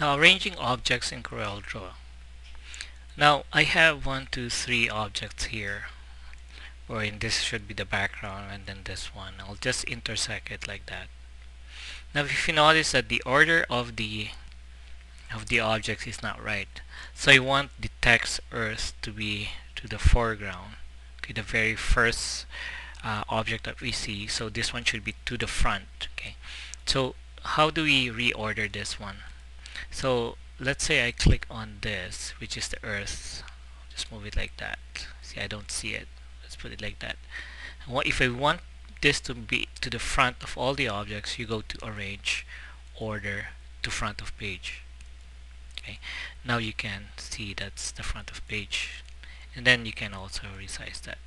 Now arranging objects in CorelDraw. Now I have 1, 2, 3 objects here, wherein this should be the background and then this one. I'll just intersect it like that. Now if you notice that the order of the objects is not right, so I want the text Earth to be to the foreground, okay, the very first object that we see. So this one should be to the front. Okay, so how do we reorder this one? So let's say I click on this, which is the Earth. Just move it like that. See, I don't see it. Let's put it like that. And what if I want this to be to the front of all the objects? You go to Arrange, Order to Front of Page. Okay, now you can see that's the front of page, and then you can also resize that.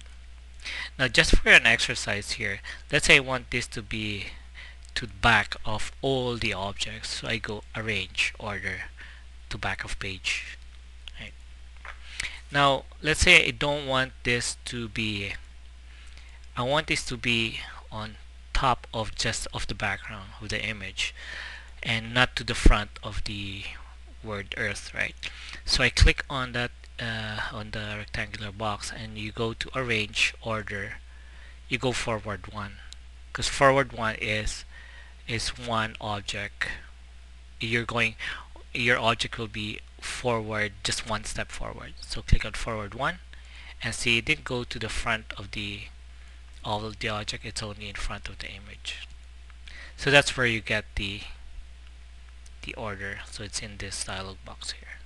Now just for an exercise here, let's say I want this to be to the back of all the objects, so I go Arrange, Order to Back of Page. Right. Now let's say I don't want this to be, I want this to be on top of just of the background of the image and not to the front of the word Earth, right? So I click on that on the rectangular box, and you go to Arrange, Order, you go forward one, because forward one is one object. You're going, your object will be forward, just one step forward. So click on forward one, and see it didn't go to the front of the all of the object, it's only in front of the image. So that's where you get the order. So it's in this dialog box here.